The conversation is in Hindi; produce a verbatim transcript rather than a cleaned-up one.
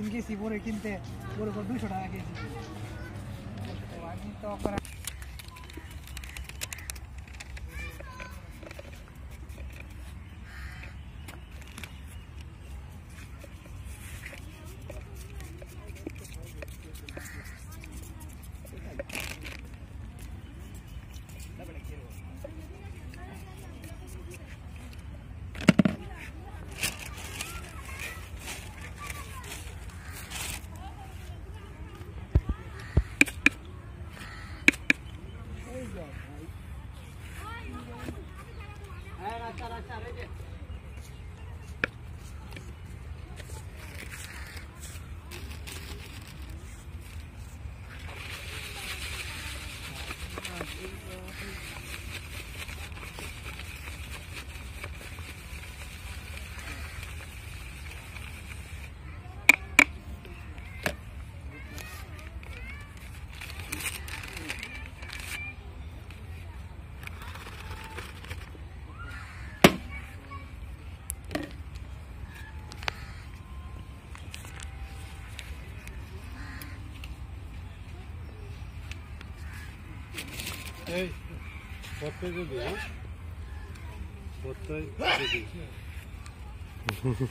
किनकेसी बोरे किनते बोरे को दूसरा है केसी वाणी तो पर Hey, what do you do? What do you do?